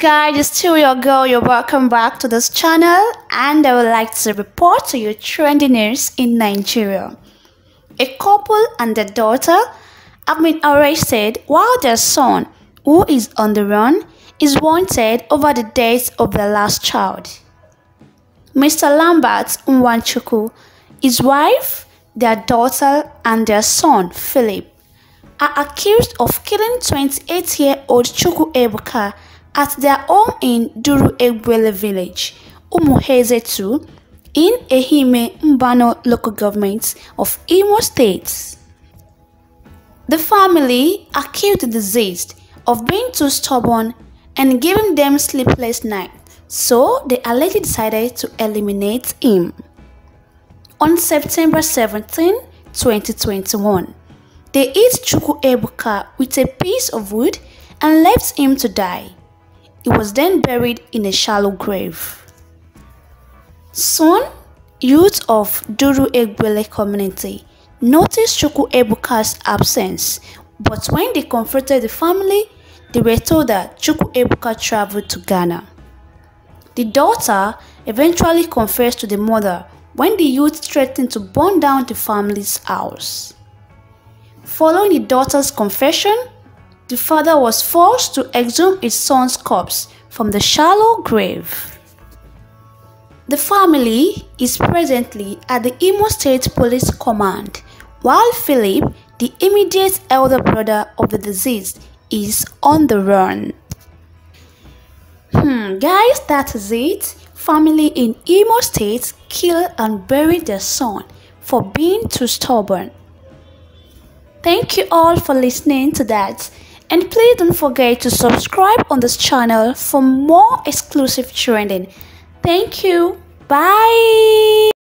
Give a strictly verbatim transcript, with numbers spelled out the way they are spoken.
guys, it's still your girl. You're welcome back to this channel, and I would like to report to you trendy news in Nigeria. A couple and their daughter have been arrested while their son, who is on the run, is wanted over the death of their last child. Mister Lambert Umwanchuku, his wife, their daughter, and their son, Philip, are accused of killing twenty-eight-year-old Chuku Ebuka at their home in Duru Egwele village, Umuhezetu, in Ehime Mbano local government of Imo State. The family accused the deceased of being too stubborn and giving them sleepless nights, so they allegedly decided to eliminate him. On September seventeenth, twenty twenty-one, they hit Chuku Ebuka with a piece of wood and left him to die. He was then buried in a shallow grave. Soon, youth of Duru Egwele community noticed Chuku Ebuka's absence, but when they confronted the family, they were told that Chuku Ebuka traveled to Ghana. The daughter eventually confessed to the mother when the youth threatened to burn down the family's house. Following the daughter's confession, the father was forced to exhume his son's corpse from the shallow grave. The family is presently at the Imo State Police Command, while Philip, the immediate elder brother of the deceased, is on the run. Hmm, guys, that is it. Family in Imo State killed and buried their son for being too stubborn. Thank you all for listening to that, and please don't forget to subscribe on this channel for more exclusive trending. Thank you. Bye.